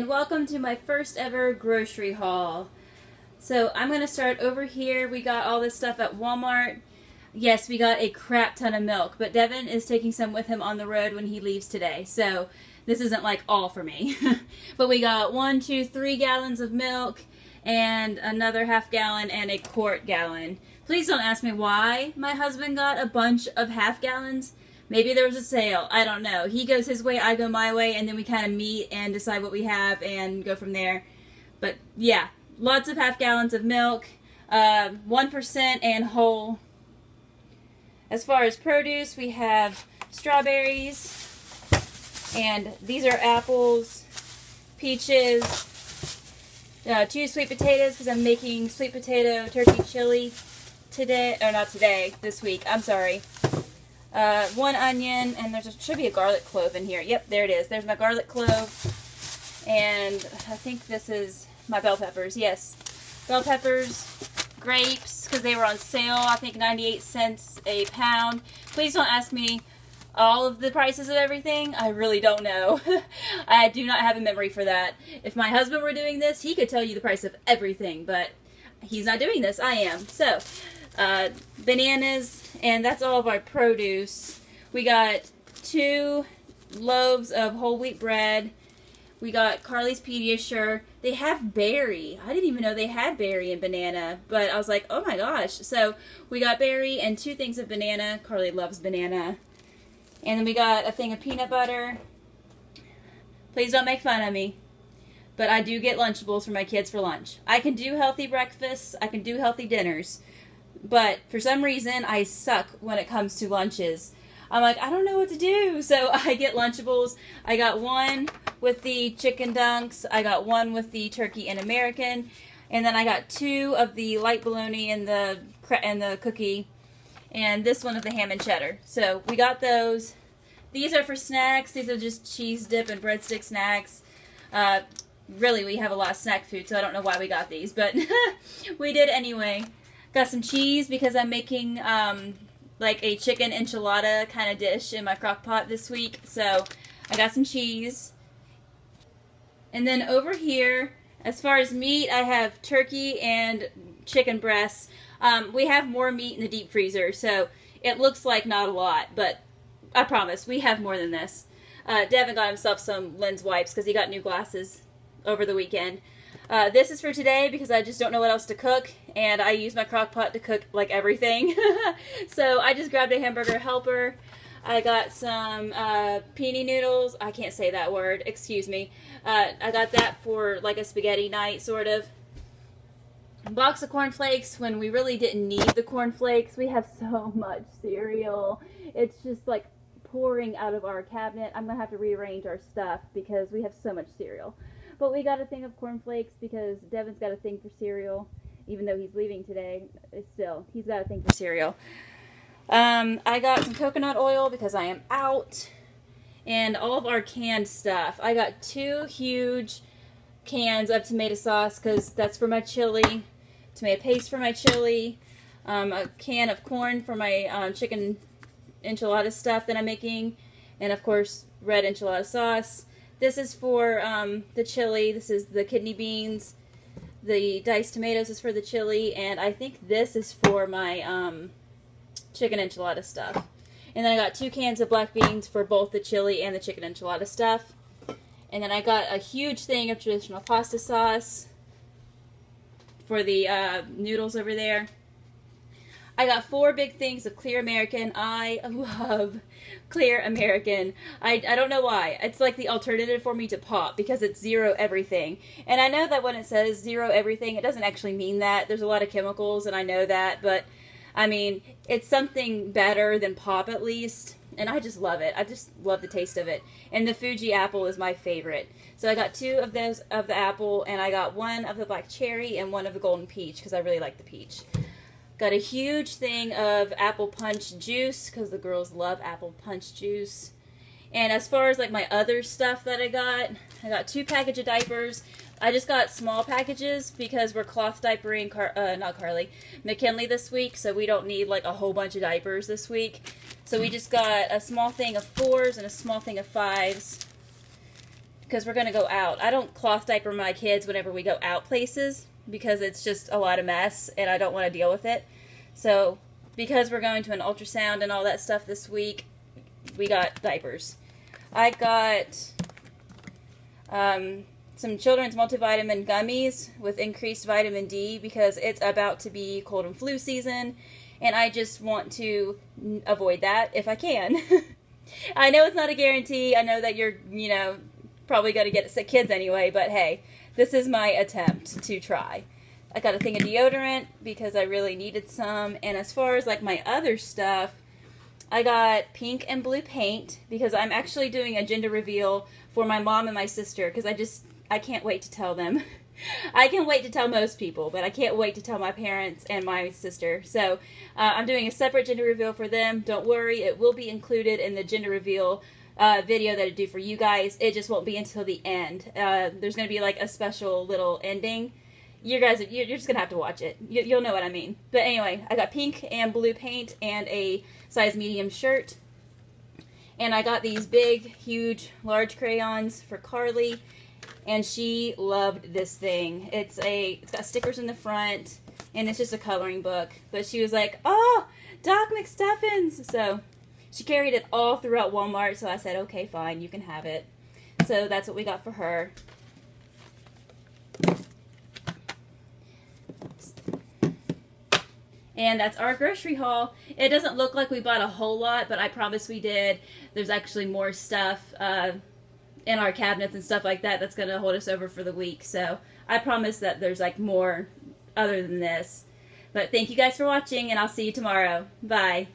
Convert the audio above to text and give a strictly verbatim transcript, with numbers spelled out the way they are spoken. and welcome to my first ever grocery haul. So I'm gonna start over here. We got all this stuff at Walmart. Yes, we got a crap ton of milk, but Devin is taking some with him on the road when he leaves today, so this isn't like all for me. But we got one, two, three gallons of milk and another half gallon and a quart gallon. Please don't ask me why my husband got a bunch of half gallons. Maybe there was a sale. I don't know. He goes his way, I go my way, and then we kind of meet and decide what we have and go from there. But yeah, lots of half gallons of milk, uh, one percent and whole. As far as produce, we have strawberries, and these are apples, peaches, uh, two sweet potatoes because I'm making sweet potato turkey chili today, or not today, this week, I'm sorry. Uh, one onion, and there's a, should be a garlic clove in here. Yep, there it is. There's my garlic clove, and I think this is my bell peppers. Yes, bell peppers, grapes, because they were on sale, I think ninety-eight cents a pound. Please don't ask me all of the prices of everything. I really don't know. I do not have a memory for that. If my husband were doing this, he could tell you the price of everything, but he's not doing this. I am. So, uh, bananas, and that's all of our produce. We got two loaves of whole wheat bread. We got Carly's PediaSure. They have berry. I didn't even know they had berry and banana, but I was like, oh my gosh. So we got berry and two things of banana. Carly loves banana. And then we got a thing of peanut butter. Please don't make fun of me, but I do get Lunchables for my kids for lunch. I can do healthy breakfasts. I can do healthy dinners. But for some reason, I suck when it comes to lunches. I'm like, I don't know what to do. So I get Lunchables. I got one with the chicken dunks. I got one with the turkey and American. And then I got two of the light bologna and the, and the cookie. And this one of the ham and cheddar. So we got those. These are for snacks. These are just cheese dip and breadstick snacks. Uh, really, we have a lot of snack food, so I don't know why we got these. But we did anyway. Got some cheese because I'm making um, like a chicken enchilada kind of dish in my crock pot this week. So I got some cheese. And then over here, as far as meat, I have turkey and chicken breasts. Um, we have more meat in the deep freezer, so it looks like not a lot, but I promise we have more than this. Uh, Devin got himself some lens wipes because he got new glasses over the weekend. Uh, this is for today because I just don't know what else to cook, and I use my crock pot to cook like everything. So I just grabbed a Hamburger Helper. I got some uh, penne noodles. I can't say that word. Excuse me. Uh, I got that for like a spaghetti night, sort of. Box of cornflakes when we really didn't need the cornflakes. We have so much cereal. It's just like pouring out of our cabinet. I'm gonna have to rearrange our stuff because we have so much cereal. But we got a thing of cornflakes because Devin's got a thing for cereal. Even though he's leaving today, it's still, he's got a thing for cereal. Um, I got some coconut oil because I am out. And all of our canned stuff. I got two huge cans of tomato sauce because that's for my chili, tomato paste for my chili, um, a can of corn for my um, chicken enchilada stuff that I'm making, and of course red enchilada sauce. This is for um, the chili. This is the kidney beans. The diced tomatoes is for the chili, and I think this is for my um, chicken enchilada stuff. And then I got two cans of black beans for both the chili and the chicken enchilada stuff. And then I got a huge thing of traditional pasta sauce for the uh, noodles over there. I got four big things of Clear American. I love Clear American. I, I don't know why. It's like the alternative for me to pop because it's zero everything. And I know that when it says zero everything, it doesn't actually mean that. There's a lot of chemicals and I know that, but I mean, it's something better than pop at least. And I just love it. I just love the taste of it. And the Fuji apple is my favorite. So I got two of those of the apple, and I got one of the black cherry and one of the golden peach because I really like the peach. Got a huge thing of apple punch juice because the girls love apple punch juice. And as far as like my other stuff that I got, I got two packages of diapers. I just got small packages because we're cloth diapering, Car uh, not Carly, McKinley this week, so we don't need like a whole bunch of diapers this week. So we just got a small thing of fours and a small thing of fives. because we're going to go out. I don't cloth diaper my kids whenever we go out places because it's just a lot of mess and I don't want to deal with it. So because we're going to an ultrasound and all that stuff this week, we got diapers. I got um, some children's multivitamin gummies with increased vitamin D because it's about to be cold and flu season and I just want to avoid that if I can. I know it's not a guarantee. I know that you're, you know, probably going to get sick kids anyway, but hey, this is my attempt to try. I got a thing of deodorant because I really needed some, and as far as like my other stuff, I got pink and blue paint because I'm actually doing a gender reveal for my mom and my sister because I just, I can't wait to tell them. I can wait to tell most people, but I can't wait to tell my parents and my sister. So uh, I'm doing a separate gender reveal for them. Don't worry, it will be included in the gender reveal uh, video that I do for you guys. It just won't be until the end. Uh, there's going to be like a special little ending. You guys, you're just going to have to watch it. You, you'll know what I mean. But anyway, I got pink and blue paint and a size medium shirt. And I got these big, huge, large crayons for Carly. And she loved this thing. It's a, it's got stickers in the front, and it's just a coloring book. But she was like, oh, Doc McStuffins. So she carried it all throughout Walmart, so I said, okay, fine, you can have it. So that's what we got for her. And that's our grocery haul. It doesn't look like we bought a whole lot, but I promise we did. There's actually more stuff. Uh, in our cabinets and stuff like that that's going to hold us over for the week, so I promise that there's like more other than this. But thank you guys for watching, and I'll see you tomorrow. Bye.